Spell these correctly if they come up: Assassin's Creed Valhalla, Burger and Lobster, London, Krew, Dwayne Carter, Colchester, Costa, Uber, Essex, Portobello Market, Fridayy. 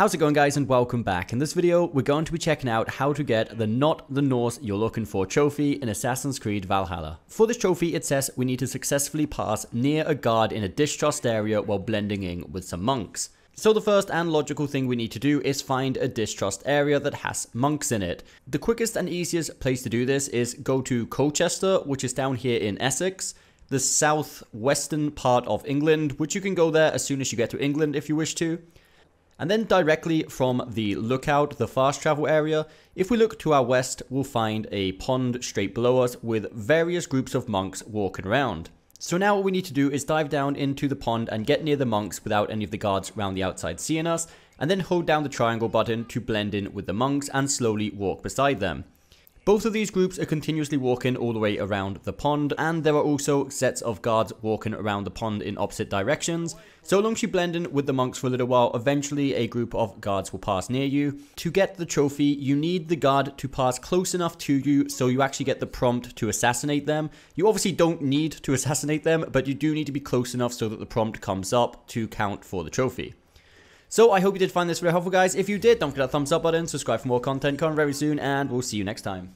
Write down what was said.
How's it going, guys, and welcome back. In this video, we're going to be checking out how to get the Not the Norse You're Looking For trophy in Assassin's Creed Valhalla. For this trophy, it says we need to successfully pass near a guard in a distrust area while blending in with some monks. So the first and logical thing we need to do is find a distrust area that has monks in it. The quickest and easiest place to do this is go to Colchester, which is down here in Essex, the southwestern part of England, which you can go there as soon as you get to England if you wish to. And then directly from the lookout, the fast travel area, if we look to our west, we'll find a pond straight below us with various groups of monks walking around. So now what we need to do is dive down into the pond and get near the monks without any of the guards around the outside seeing us, and then hold down the triangle button to blend in with the monks and slowly walk beside them. Both of these groups are continuously walking all the way around the pond, and there are also sets of guards walking around the pond in opposite directions. So long as you blend in with the monks for a little while, eventually a group of guards will pass near you. To get the trophy, you need the guard to pass close enough to you so you actually get the prompt to assassinate them. You obviously don't need to assassinate them, but you do need to be close enough so that the prompt comes up to count for the trophy. So I hope you did find this video helpful, guys. If you did, don't forget that thumbs up button, subscribe for more content coming very soon, and we'll see you next time.